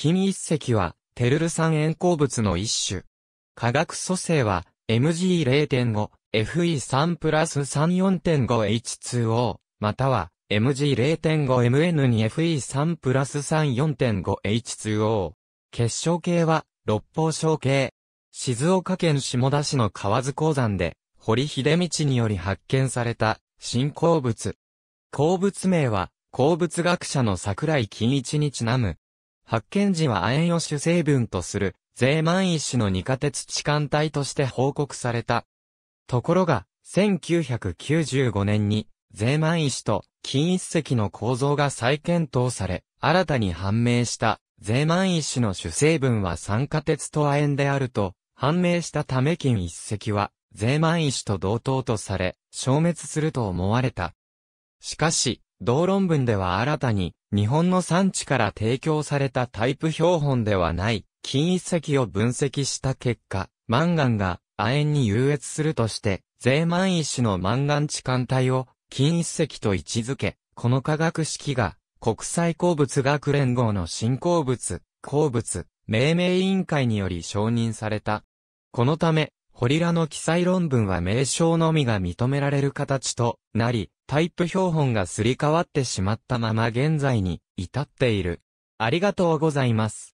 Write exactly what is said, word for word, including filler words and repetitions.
金一石は、テルル酸塩鉱物の一種。化学組成は、エムジーゼロ点五、エフイースリー プラス さんじゅうよんてんごエイチツーオー、または、エムジーゼロ点五エムエヌ に エフイースリー プラス さんじゅうよんてんごエイチツーオー。結晶系は、六方晶系。静岡県下田市の河津鉱山で、堀秀道により発見された、新鉱物。鉱物名は、鉱物学者の桜井金一にちなむ。発見時は亜鉛を主成分とする、ゼーマン石の二価鉄置換体として報告された。ところが、せんきゅうひゃくきゅうじゅうごねんに、ゼーマン石と金一石の構造が再検討され、新たに判明した、ゼーマン石の主成分は酸化鉄と亜鉛であると、判明したため金一石は、ゼーマン石と同等とされ、消滅すると思われた。しかし、同論文では新たに、日本の産地から提供されたタイプ標本ではない、金一石を分析した結果、マンガンが亜鉛に優越するとして、ゼーマン石のマンガン置換体を、金一石と位置づけ、この化学式が、国際鉱物学連合の新鉱物、鉱物、命名委員会により承認された。このため、堀らの記載論文は名称のみが認められる形となり、タイプ標本がすり替わってしまったまま現在に至っている。ありがとうございます。